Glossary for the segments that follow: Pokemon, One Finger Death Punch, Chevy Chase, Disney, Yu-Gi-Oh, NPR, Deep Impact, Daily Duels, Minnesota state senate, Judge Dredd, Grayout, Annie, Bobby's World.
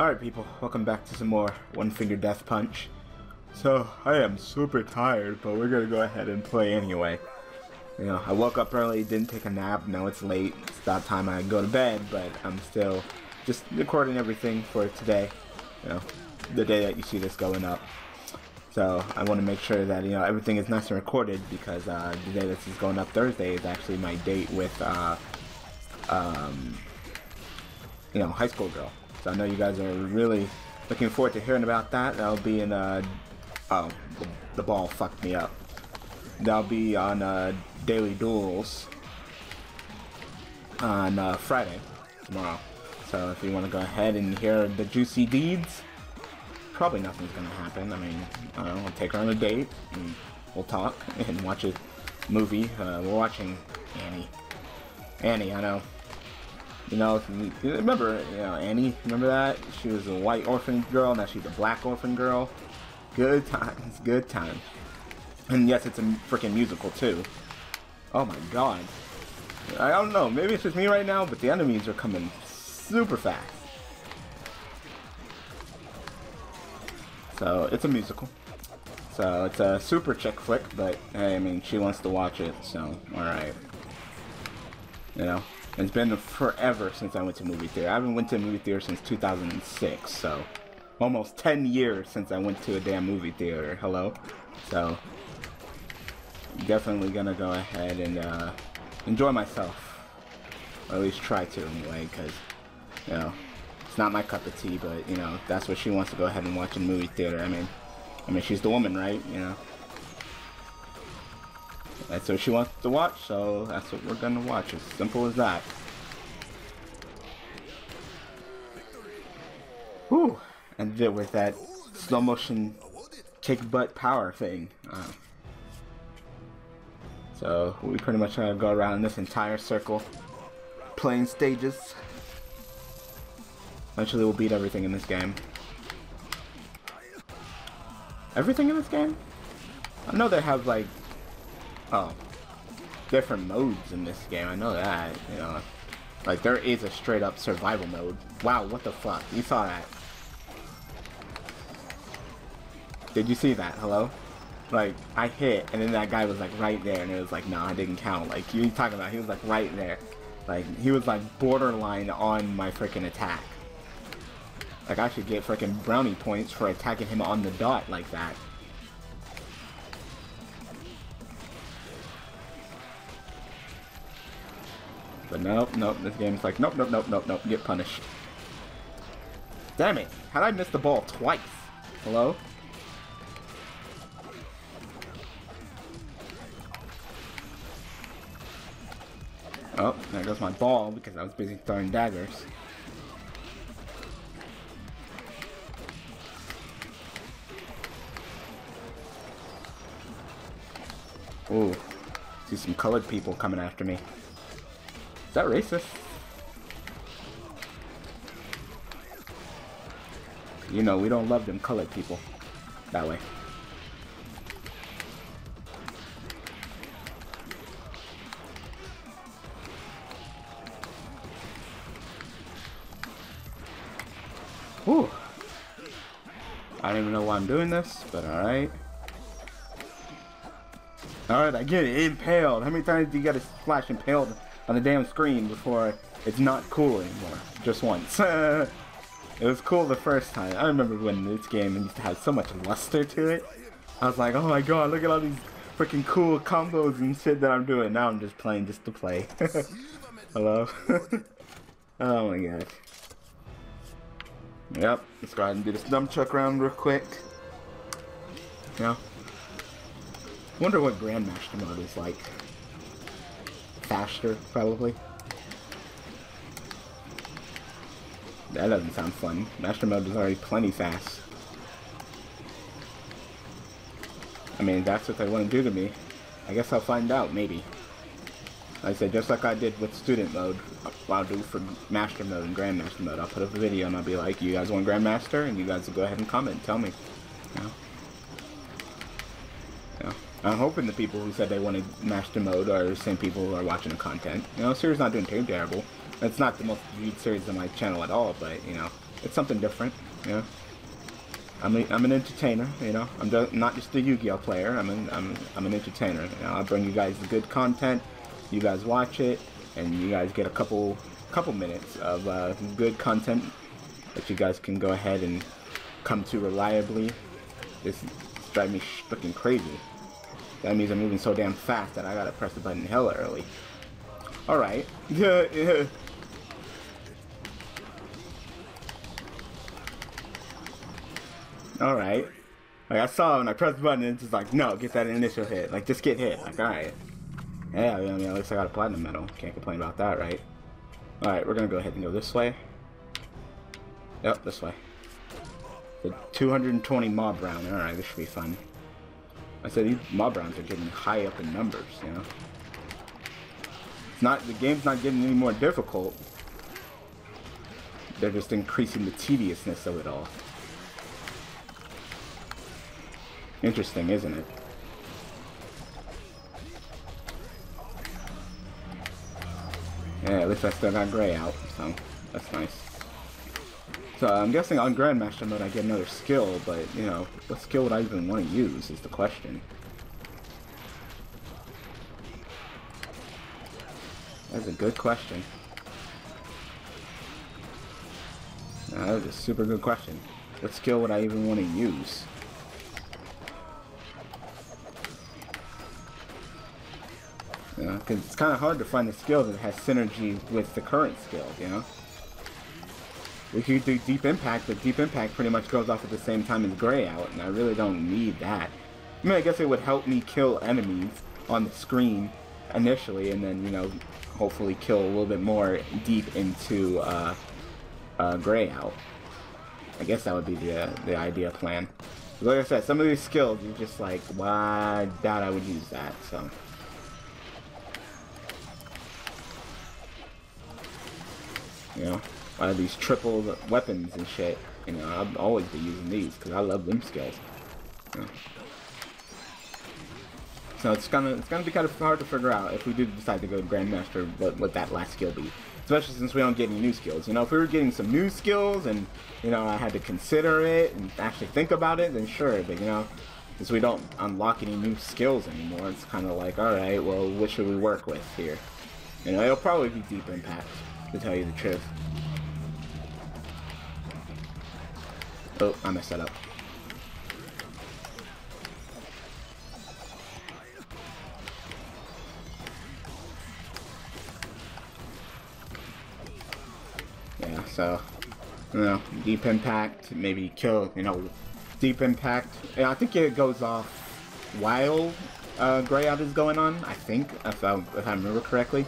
Alright people, welcome back to some more One Finger Death Punch. So, I am super tired, but we're gonna go ahead and play anyway. You know, I woke up early, didn't take a nap, now it's late, it's about time I go to bed, but I'm still just recording everything for today, you know, the day that you see this going up. So, I want to make sure that, you know, everything is nice and recorded, because the day this is going up Thursday is actually my date with, you know, high school girl. So I know you guys are really looking forward to hearing about that. That'll be in, oh, the ball fucked me up. That'll be on Daily Duels on Friday, tomorrow. So if you want to go ahead and hear the juicy deeds, probably nothing's going to happen. I mean, I don't know, we'll take her on a date, and we'll talk, and watch a movie. We're watching Annie. Annie, I know. You know, remember, you know, Annie, remember that? She was a white orphan girl, now she's a black orphan girl. Good times, good times. And yes, it's a freaking musical, too. Oh my god. I don't know, maybe it's just me right now, but the enemies are coming super fast. So, it's a musical. So, it's a super chick flick, but, hey, I mean, she wants to watch it, so, alright. You know? It's been forever since I went to movie theater. I haven't went to a movie theater since 2006, so almost 10 years since I went to a damn movie theater. Hello? So definitely gonna go ahead and enjoy myself, or at least try to anyway, because you know it's not my cup of tea, but you know that's what she wants to go ahead and watch in movie theater. I mean she's the woman, right? You know. That's what she wants to watch, so that's what we're gonna watch. As simple as that. Whew! Ended it with that slow motion kick butt power thing. So we pretty much gotta go around this entire circle, playing stages. Eventually, we'll beat everything in this game. Everything in this game? I know they have like. Oh, different modes in this game, I know that, you know, like there is a straight up survival mode. Wow, what the fuck, you saw that? Did you see that, hello? Like, I hit, and then that guy was like right there, and it was like, nah, I didn't count, like, you talking about, he was like right there. Like, he was like borderline on my freaking attack. Like, I should get freaking brownie points for attacking him on the dot like that. But nope, nope, this game's like, nope, nope, nope, nope, nope, get punished. Damn it, how'd I miss the ball twice? Hello? Oh, there goes my ball because I was busy throwing daggers. Ooh, see some colored people coming after me. Is that racist? You know, we don't love them colored people that way. Whew. I don't even know why I'm doing this, but alright. Alright, I get it. Impaled. How many times do you gotta flash impaled on the damn screen before it's not cool anymore? Just once. It was cool the first time. I remember when this game used to have so much luster to it. I was like, oh my god, look at all these freaking cool combos and shit that I'm doing. Now I'm just playing just to play. Hello? Oh my god. Yep, let's go ahead and do this nunchuck round real quick. Yeah. Wonder what Grandmaster mode is like. Faster, probably. That doesn't sound fun. Master mode is already plenty fast. I mean, that's what they want to do to me. I guess I'll find out, maybe. Like I said, just like I did with student mode, I'll do for master mode and grandmaster mode. I'll put up a video and I'll be like, you guys want grandmaster? And you guys will go ahead and comment and tell me. You know? I'm hoping the people who said they wanted master mode are the same people who are watching the content. You know, the series not doing too terrible. It's not the most viewed series on my channel at all, but, you know, it's something different, you know. I'm an entertainer, you know. I'm not just a Yu-Gi-Oh player. I'm an entertainer. You know? I bring you guys the good content. You guys watch it, and you guys get a couple minutes of good content that you guys can go ahead and come to reliably. This drives me freaking crazy. That means I'm moving so damn fast that I gotta press the button hella early. All right. Alright. Like, I saw when I pressed the button, it's just like, no, get that initial hit. Like, just get hit. Like, alright. Yeah, I mean, at least I got a platinum medal. Can't complain about that, right? Alright, we're gonna go ahead and go this way. Yep, this way. The 220 mob round. Alright, this should be fun. I said these mob rounds are getting high up in numbers, you know? It's not, the game's not getting any more difficult. They're just increasing the tediousness of it all. Interesting, isn't it? Yeah, at least I still got Grayout, so that's nice. So I'm guessing on Grandmaster mode I get another skill, but you know, what skill would I even want to use is the question. That's a good question. That is a super good question. What skill would I even want to use? Because it's kind of hard to find a skill that has synergy with the current skill, you know? We could do Deep Impact, but Deep Impact pretty much goes off at the same time as Grayout, and I really don't need that. I mean, I guess it would help me kill enemies on the screen initially, and then, you know, hopefully kill a little bit more deep into Grayout. I guess that would be the idea plan. But like I said, some of these skills, you're just like, why doubt I would use that, so... You know, I have these triple weapons and shit. You know, I'll always be using these because I love them skills. You know. So it's gonna be kind of hard to figure out if we do decide to go to Grandmaster what that last skill be. Especially since we don't get any new skills. You know, if we were getting some new skills and you know I had to consider it and actually think about it, then sure. But you know, since we don't unlock any new skills anymore, it's kind of like, all right, well, what should we work with here? You know, it'll probably be Deep Impact, to tell you the truth. Oh, I messed that up. Yeah, so, you know, Deep Impact, maybe kill, you know, Deep Impact. Yeah, I think it goes off while Grayout is going on, I think, if I remember correctly.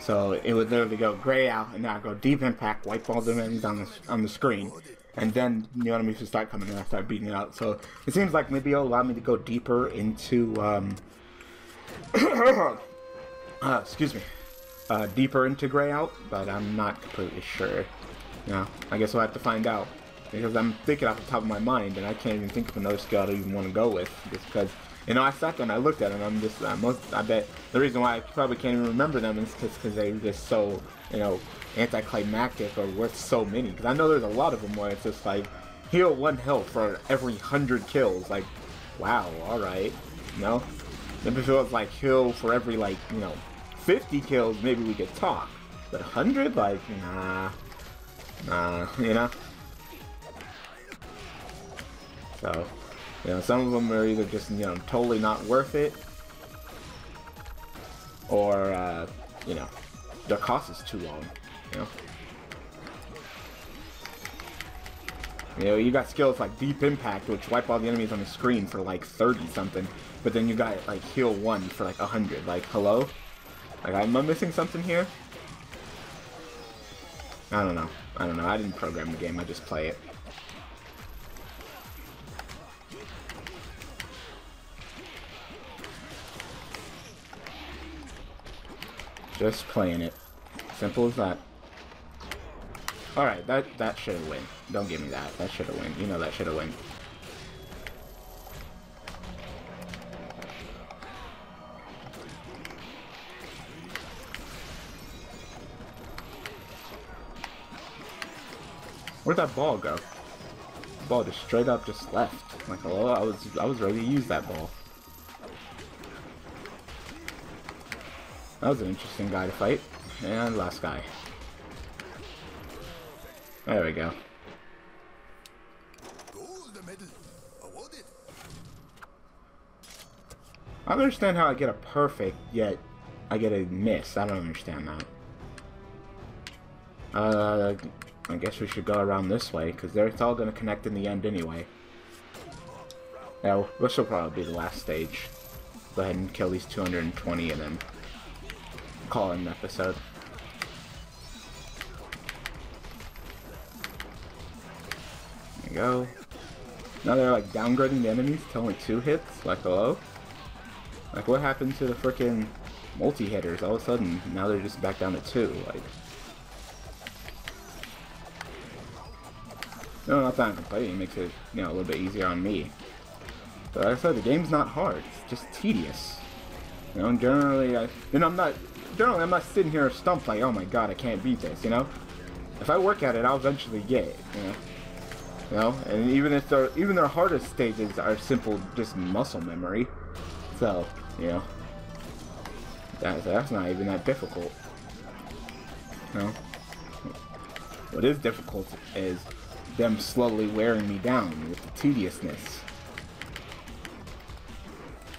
So it would literally go Grayout, and then I go Deep Impact, wipe all the enemies on the screen, and then you know what I mean, should start coming and I start beating it out. So it seems like maybe it'll allow me to go deeper into excuse me, deeper into Grayout, but I'm not completely sure. You know, I guess I'll have to find out because I'm thinking off the top of my mind, and I can't even think of another skill I even want to go with just because. You know, I sat there and I looked at them, I'm just, I bet the reason why I probably can't even remember them is just because they're just so, you know, anticlimactic or worth so many. Because I know there's a lot of them where it's just like, heal one health for every 100 kills. Like, wow, alright, you know? If it feels like heal for every, like, you know, 50 kills, maybe we could talk. But 100? Like, nah, you know? So... You know, some of them are either just, you know, totally not worth it, or, you know, their cost is too long, you know? You know, you got skills like Deep Impact, which wipe all the enemies on the screen for, like, 30-something, but then you got, like, Heal 1 for, like, 100. Like, hello? Like, am I missing something here? I don't know. I don't know. I didn't program the game. I just play it. Just playing it. Simple as that. Alright, that should have win. Don't give me that. That should have win. You know that should have win. Where'd that ball go? The ball just straight up just left. I'm like, hello, I was ready to use that ball. That was an interesting guy to fight. And last guy. There we go. I don't understand how I get a perfect, yet I get a miss. I don't understand that. I guess we should go around this way, because it's all going to connect in the end anyway. Now, this will probably be the last stage. Go ahead and kill these 220 and then call it an episode. There you go. Now they're like downgrading the enemies to only 2 hits, like hello? Like, what happened to the frickin' multi-hitters? All of a sudden, now they're just back down to 2, like... No, not that I'm complaining, it makes it, you know, a little bit easier on me. But like I said, the game's not hard, it's just tedious. You know, and generally, I'm not sitting here stumped like, oh my god, I can't beat this, you know? If I work at it, I'll eventually get it, you know? You know? And even if even their hardest stages are simple, just muscle memory. So, you know, that's not even that difficult. You know? What is difficult is them slowly wearing me down with the tediousness.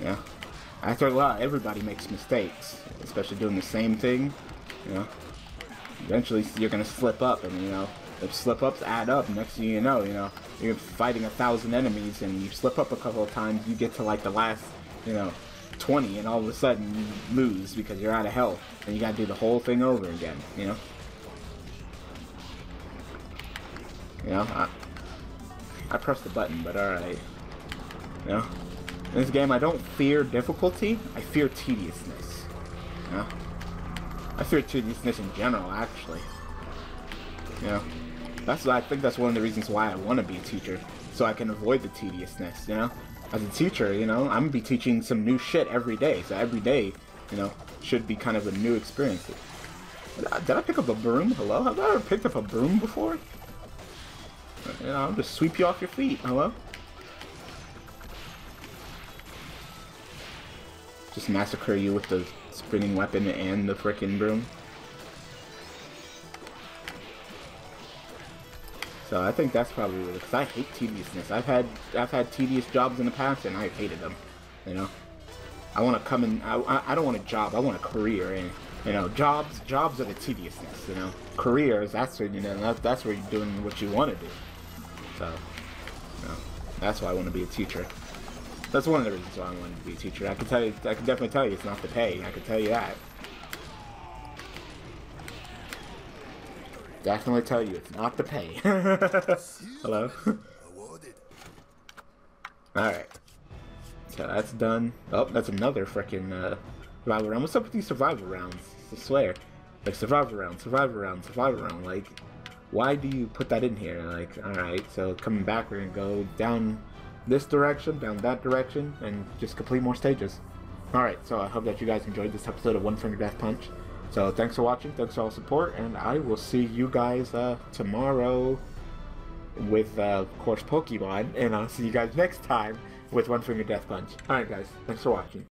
Yeah. After a while, everybody makes mistakes, especially doing the same thing. You know, eventually you're gonna slip up, and you know, if slip-ups add up, next thing you know, you're fighting 1,000 enemies, and you slip up a couple of times, you get to like the last, you know, 20, and all of a sudden you lose because you're out of health, and you gotta do the whole thing over again, you know? You know, I pressed the button, but alright. You know? In this game, I don't fear difficulty, I fear tediousness. You know? I fear tediousness in general, actually. You know? That's why I think that's one of the reasons why I want to be a teacher, so I can avoid the tediousness, you know? As a teacher, you know, I'm going to be teaching some new shit every day, so every day, you know, should be kind of a new experience. Did I pick up a broom? Hello? Have I ever picked up a broom before? You know, I'll just sweep you off your feet. Hello? Just massacre you with the spinning weapon and the frickin' broom. So I think that's probably it, because I hate tediousness. I've had tedious jobs in the past, and I hated them. You know, I want to come in. I don't want a job. I want a career, and you know, jobs are the tediousness. You know, careers, that's where, you know, that's where you're doing what you want to do. So, you know, that's why I want to be a teacher. That's one of the reasons why I wanted to be a teacher. I can tell you, I can definitely tell you, it's not the pay. I can tell you that. Definitely tell you it's not the pay. Hello? Alright. So that's done. Oh, that's another frickin' survival round. What's up with these survival rounds? I swear. Like, survival round, survival round, survival round. Like, why do you put that in here? Like, alright, so coming back, we're gonna go down this direction, down that direction, and just complete more stages. Alright, so I hope that you guys enjoyed this episode of One Finger Death Punch. So thanks for watching, thanks for all support, and I will see you guys tomorrow with, of course, Pokemon, and I'll see you guys next time with One Finger Death Punch. Alright guys, thanks for watching.